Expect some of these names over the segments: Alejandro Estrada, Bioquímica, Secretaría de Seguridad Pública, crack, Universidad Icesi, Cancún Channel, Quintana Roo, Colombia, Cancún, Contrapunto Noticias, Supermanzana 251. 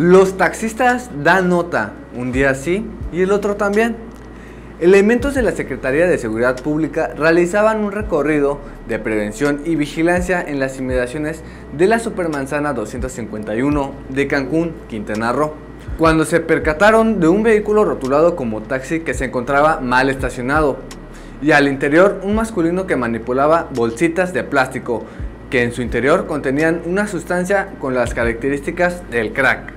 Los taxistas dan nota, un día sí y el otro también. Elementos de la Secretaría de Seguridad Pública realizaban un recorrido de prevención y vigilancia en las inmediaciones de la Supermanzana 251 de Cancún, Quintana Roo, cuando se percataron de un vehículo rotulado como taxi que se encontraba mal estacionado y al interior un masculino que manipulaba bolsitas de plástico que en su interior contenían una sustancia con las características del crack.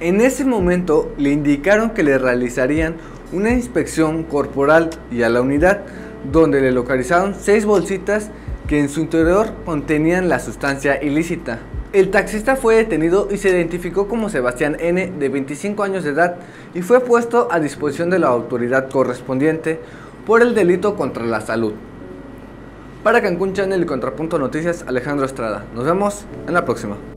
En ese momento le indicaron que le realizarían una inspección corporal y a la unidad, donde le localizaron 6 bolsitas que en su interior contenían la sustancia ilícita. El taxista fue detenido y se identificó como Sebastián N, de 25 años de edad, y fue puesto a disposición de la autoridad correspondiente por el delito contra la salud. Para Cancún Channel y Contrapunto Noticias, Alejandro Estrada. Nos vemos en la próxima.